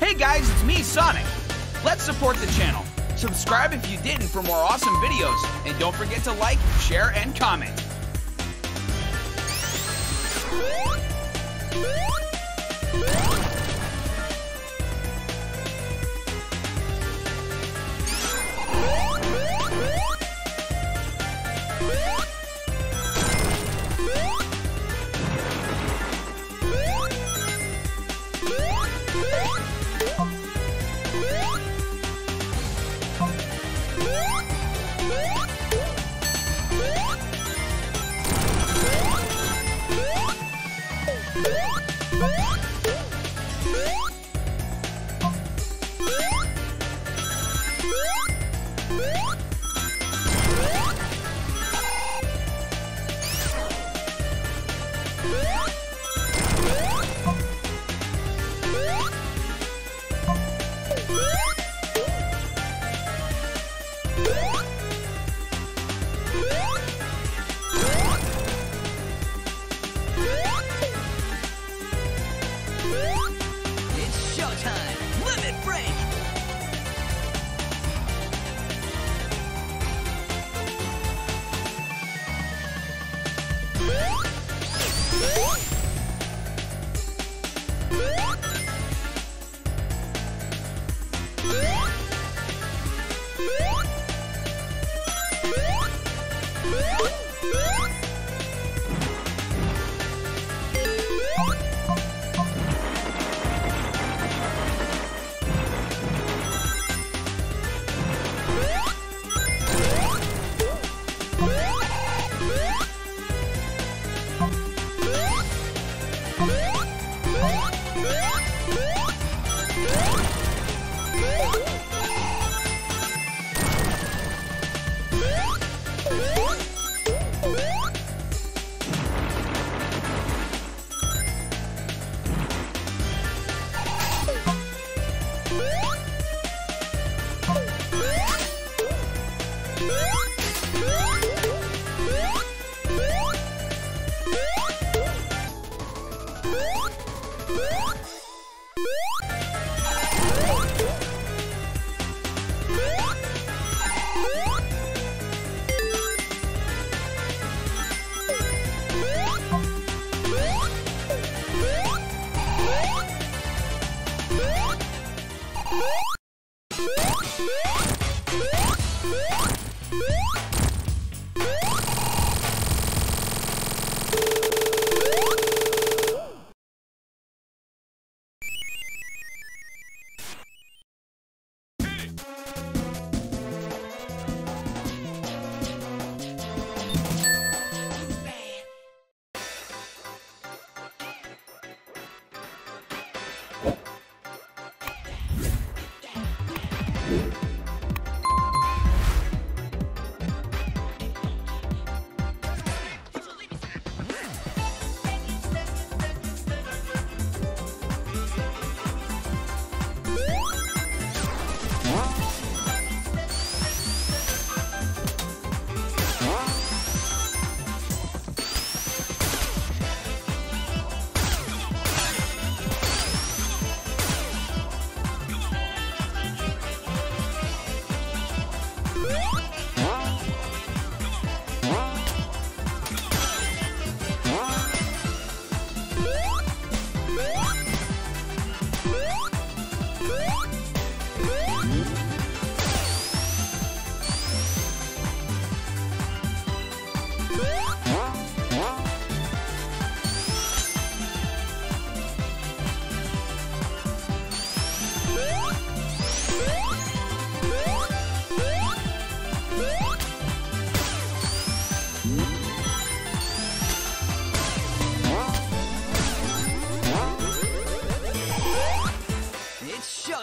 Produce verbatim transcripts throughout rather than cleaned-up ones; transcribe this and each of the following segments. Hey guys, it's me, Sonic. Let's support the channel. Subscribe if you didn't for more awesome videos, and don't forget to like, share, and comment.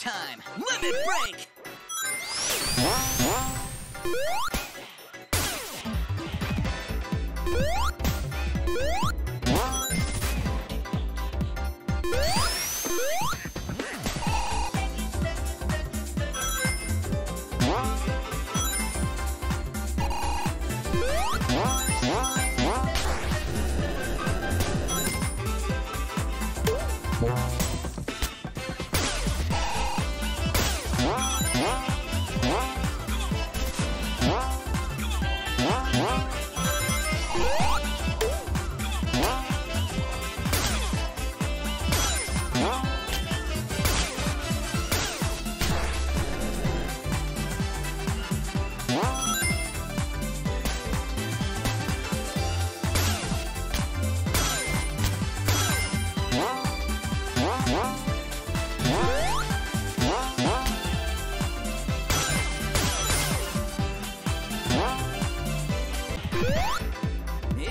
time. Limit break.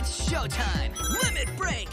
Showtime! Limit break!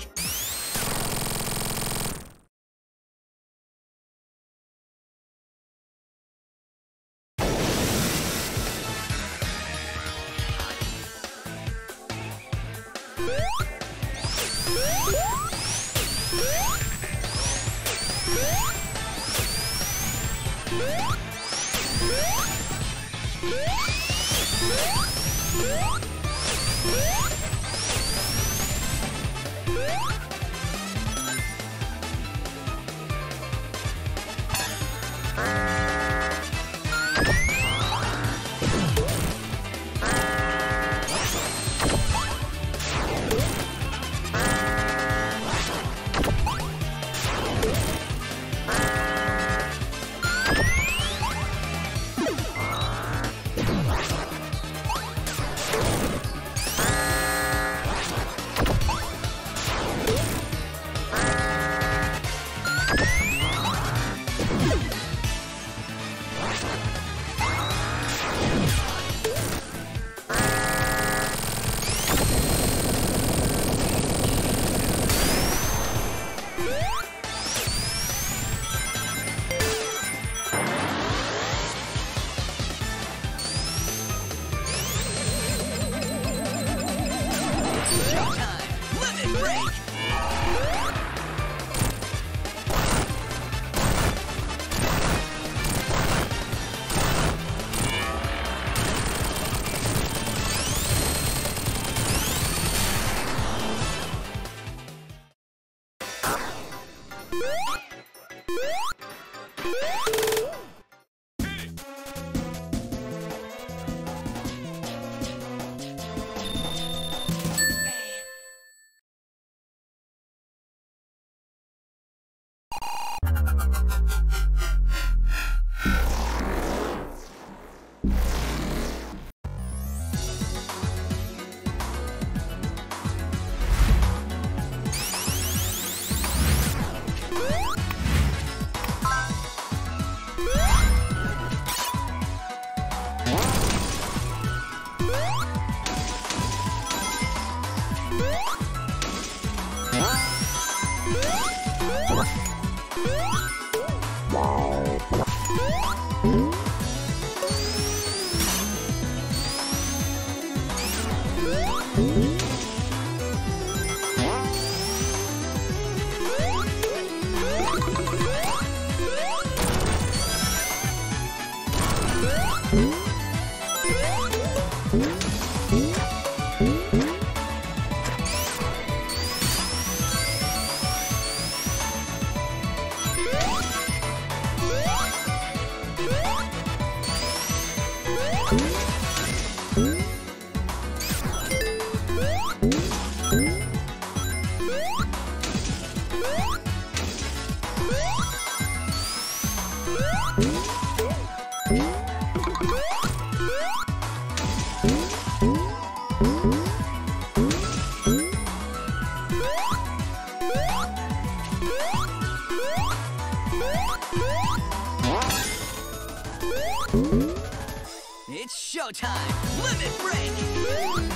It's showtime! Limit break!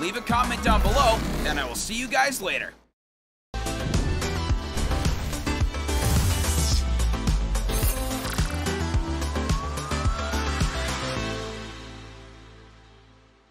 Leave a comment down below, and I will see you guys later.